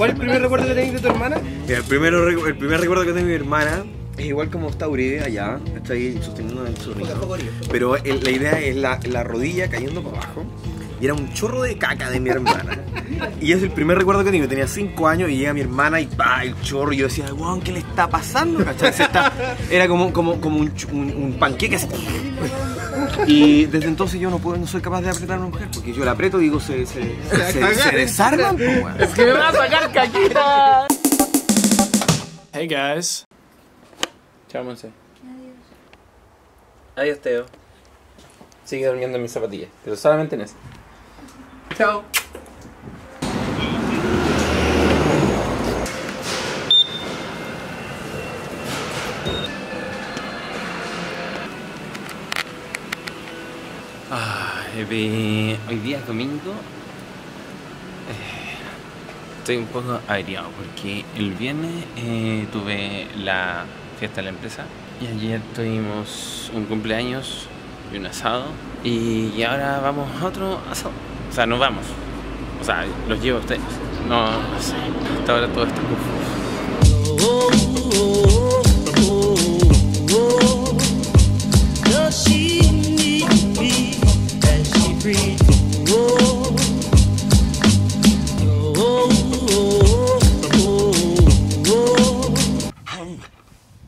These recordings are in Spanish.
¿Cuál es el primer recuerdo que tenés de tu hermana? El primer recuerdo que tengo de mi hermana es igual como está Uribe allá, está ahí sosteniendo el chorrito. Pero la idea es la rodilla cayendo para abajo. Y era un chorro de caca de mi hermana. Y es el primer recuerdo que tengo. Tenía 5 años y llega mi hermana y pa, el chorro. Y yo decía, guau, ¿qué le está pasando? Era como un panqueque así. Y desde entonces yo no soy capaz de apretar a una mujer, porque yo la aprieto y digo, se desarman. Es que me van a sacar caquita. Hey guys. Chao, Monse. Adiós. Adiós, Teo. Sigue durmiendo en mis zapatillas, pero solamente en eso. Chao. Hoy día es domingo. Estoy un poco averiado porque el viernes tuve la fiesta de la empresa y ayer tuvimos un cumpleaños y un asado y ahora vamos a otro asado. O sea, no vamos. O sea, los llevo a ustedes. No sé. Hasta ahora todo está confuso.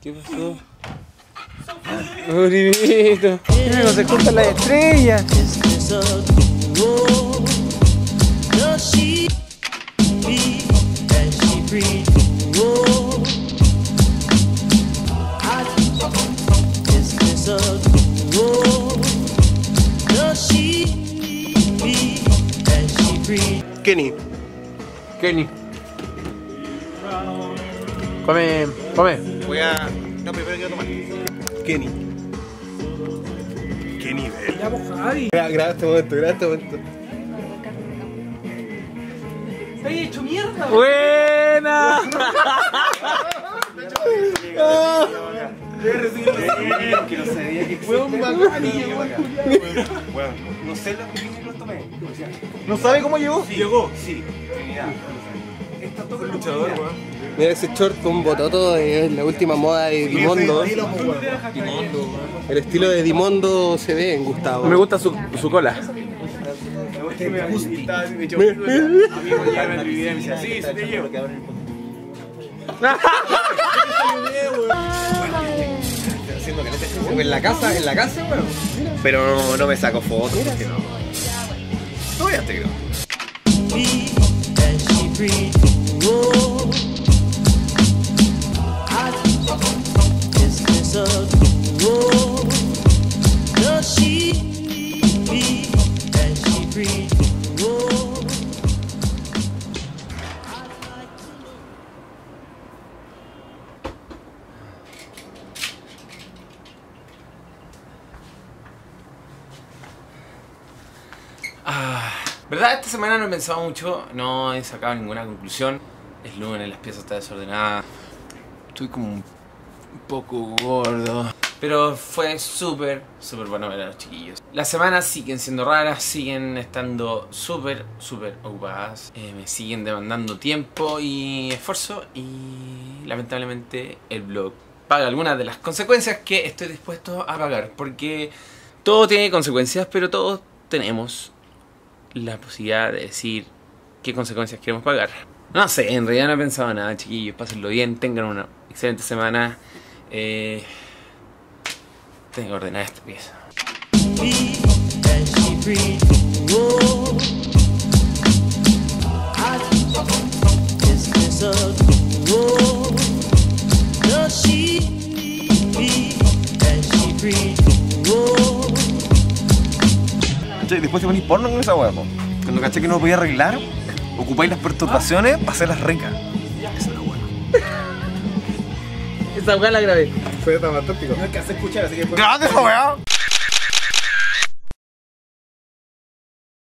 ¿Qué pasó? Uribito, no se juntan las estrellas. Kenny. Come. No, primero quiero tomar. Kenny. Qué nivel. Graba este momento, ¡Te he hecho mierda! ¡Buena! Que no sabía que fue un bacanillo. Bueno, no sé lo que tomé. ¿No sabe cómo llegó? Llegó, sí. Está todo el luchador, weón. Mira ese short, un bototo, es la última moda de Dimondo. El estilo de Dimondo se ve en Gustavo. Me gusta su cola. Me gusta. Sí, se te llevo. En la casa, weón. Pero no me saco fotos porque no. Todavía te creo. ¿Verdad? Esta semana no he pensado mucho, no he sacado ninguna conclusión. Es lunes, las piezas están desordenadas. Estoy como un poco gordo. Pero fue súper bueno ver a los chiquillos. Las semanas siguen siendo raras, siguen estando súper ocupadas. Me siguen demandando tiempo y esfuerzo. Y lamentablemente el blog paga algunas de las consecuencias que estoy dispuesto a pagar. Porque todo tiene consecuencias, pero todos tenemos la posibilidad de decir qué consecuencias queremos pagar. No sé, en realidad no he pensado nada, chiquillos. Pásenlo bien, tengan una excelente semana. Tengo que ordenar esta pieza. Después te ponís porno con esa hueá. Cuando caché que no lo podía arreglar, ocupáis las perturbaciones para hacerlas ricas. Esa es la hueá. Esa hueá la grabé. Fue fantástico. No alcancé a escuchar, así que... ¡Grabate esa hueá!